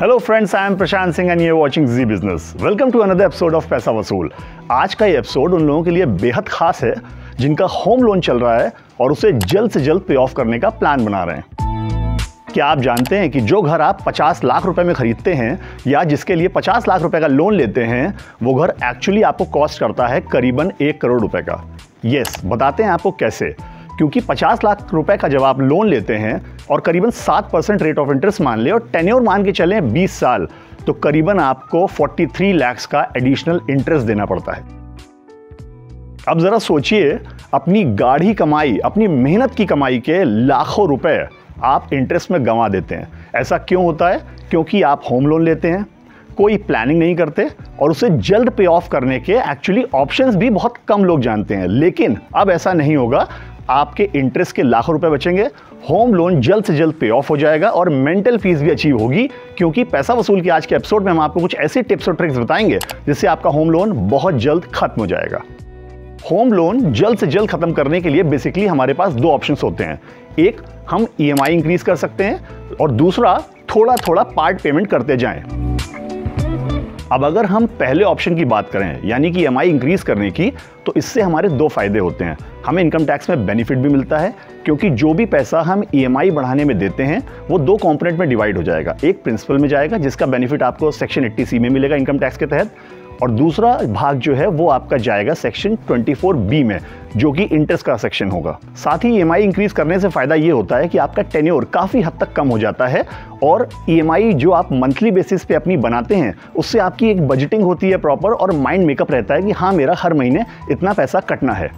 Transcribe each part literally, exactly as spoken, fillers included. Hello friends, I am Prashant Singh and you are watching ji business. Welcome to another episode of Paisa Vasool. आज का ये episode उन लोगों के लिए बेहद खास है जिनका होम लोन चल रहा है और उसे जल्द से जल्द पे ऑफ करने का प्लान बना रहे हैं। क्या आप जानते हैं कि जो घर आप पचास लाख रुपए में खरीदते हैं या जिसके लिए पचास लाख रुपए का लोन लेते हैं, वो घर एक्चुअली आपको कॉस्ट करता है करीबन एक करोड़ रुपए का। यस, बताते हैं आपको कैसे। क्योंकि पचास लाख रुपए का जब आप लोन लेते हैं और करीबन सात परसेंट रेट ऑफ इंटरेस्ट मान ले और टेन्योर मान के चलें बीस साल, तो करीबन आपको तैंतालीस लाख का एडिशनल इंटरेस्ट देना पड़ता है। अब जरा सोचिए, अपनी गाढ़ी कमाई, अपनी मेहनत की कमाई के लाखों रुपए आप इंटरेस्ट में गंवा देते हैं। ऐसा क्यों होता है? क्योंकि आप होम लोन लेते हैं, कोई प्लानिंग नहीं करते और उसे जल्द पे ऑफ करने के एक्चुअली ऑप्शंस भी बहुत कम लोग जानते हैं। लेकिन अब ऐसा नहीं होगा। आपके इंटरेस्ट के लाखों रुपए बचेंगे, होम लोन जल्द से जल्द पे ऑफ हो जाएगा और मेंटल फीस भी अचीव होगी। क्योंकि पैसा वसूल के आज के एपिसोड में हम आपको कुछ ऐसे टिप्स और ट्रिक्स बताएंगे जिससे आपका होम लोन बहुत जल्द खत्म हो जाएगा। होम लोन जल्द से जल्द खत्म करने के लिए बेसिकली हमारे पास दो ऑप्शंस होते हैं। एक, हम ई एम आई इंक्रीज कर सकते हैं और दूसरा, थोड़ा थोड़ा पार्ट पेमेंट करते जाएं। अब अगर हम पहले ऑप्शन की बात करें, यानी कि ई एम आई इंक्रीज करने की, तो इससे हमारे दो फायदे होते हैं। हमें इनकम टैक्स में बेनिफिट भी मिलता है क्योंकि जो भी पैसा हम ई एम आई बढ़ाने में देते हैं वो दो कंपोनेंट में डिवाइड हो जाएगा। एक प्रिंसिपल में जाएगा जिसका बेनिफिट आपको सेक्शन अस्सी सी में मिलेगा इनकम टैक्स के तहत, और दूसरा भाग जो है वो आपका जाएगा सेक्शन चौबीस बी में, जो कि इंटरेस्ट का सेक्शन होगा। साथ ही ई एम आई इंक्रीज करने से फ़ायदा ये होता है कि आपका टेन्योर काफ़ी हद तक कम हो जाता है और ई एम आई जो आप मंथली बेसिस पे अपनी बनाते हैं उससे आपकी एक बजटिंग होती है प्रॉपर, और माइंड मेकअप रहता है कि हाँ, मेरा हर महीने इतना पैसा कटना है।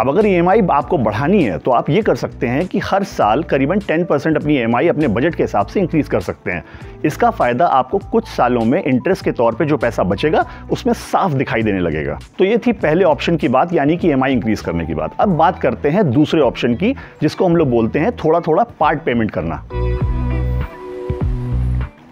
अब अगर ई एम आई आपको बढ़ानी है तो आप ये कर सकते हैं कि हर साल करीबन दस परसेंट अपनी ई एम आई अपने बजट के हिसाब से इंक्रीज़ कर सकते हैं। इसका फ़ायदा आपको कुछ सालों में इंटरेस्ट के तौर पे जो पैसा बचेगा उसमें साफ दिखाई देने लगेगा। तो ये थी पहले ऑप्शन की बात, यानी कि ई एम आई इंक्रीज़ करने की बात। अब बात करते हैं दूसरे ऑप्शन की, जिसको हम लोग बोलते हैं थोड़ा थोड़ा पार्ट पेमेंट करना।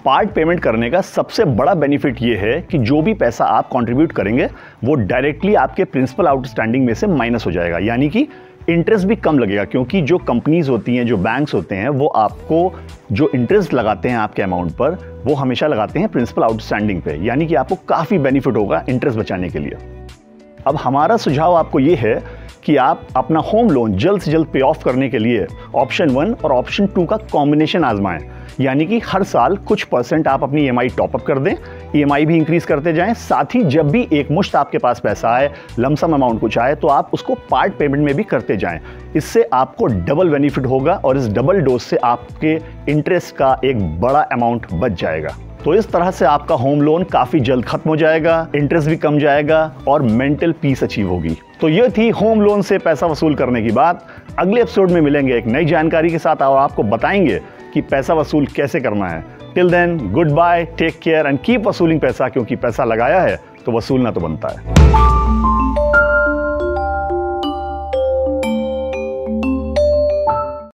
पार्ट पेमेंट करने का सबसे बड़ा बेनिफिट ये है कि जो भी पैसा आप कंट्रीब्यूट करेंगे वो डायरेक्टली आपके प्रिंसिपल आउटस्टैंडिंग में से माइनस हो जाएगा, यानी कि इंटरेस्ट भी कम लगेगा। क्योंकि जो कंपनीज होती हैं, जो बैंक्स होते हैं, वो आपको जो इंटरेस्ट लगाते हैं आपके अमाउंट पर, वो हमेशा लगाते हैं प्रिंसिपल आउटस्टैंडिंग पे, यानी कि आपको काफ़ी बेनिफिट होगा इंटरेस्ट बचाने के लिए। अब हमारा सुझाव आपको ये है कि आप अपना होम लोन जल्द से जल्द पे ऑफ करने के लिए ऑप्शन वन और ऑप्शन टू का कॉम्बिनेशन आजमाएं, यानी कि हर साल कुछ परसेंट आप अपनी ई एम आई टॉपअप कर दें, ई एम आई भी इंक्रीज करते जाएं। साथ ही जब भी एक मुश्त आपके पास पैसा आए, लमसम अमाउंट कुछ आए, तो आप उसको पार्ट पेमेंट में भी करते जाएं। इससे आपको डबल बेनिफिट होगा और इस डबल डोज से आपके इंटरेस्ट का एक बड़ा अमाउंट बच जाएगा। तो इस तरह से आपका होम लोन काफ़ी जल्द खत्म हो जाएगा, इंटरेस्ट भी कम जाएगा और मेंटल पीस अचीव होगी। तो ये थी होम लोन से पैसा वसूल करने की बात। अगले एपिसोड में मिलेंगे एक नई जानकारी के साथ और आपको बताएंगे कि पैसा वसूल कैसे करना है। Till then, good bye, take care and keep वसूलिंग पैसा, क्योंकि पैसा लगाया है तो वसूलना तो बनता है।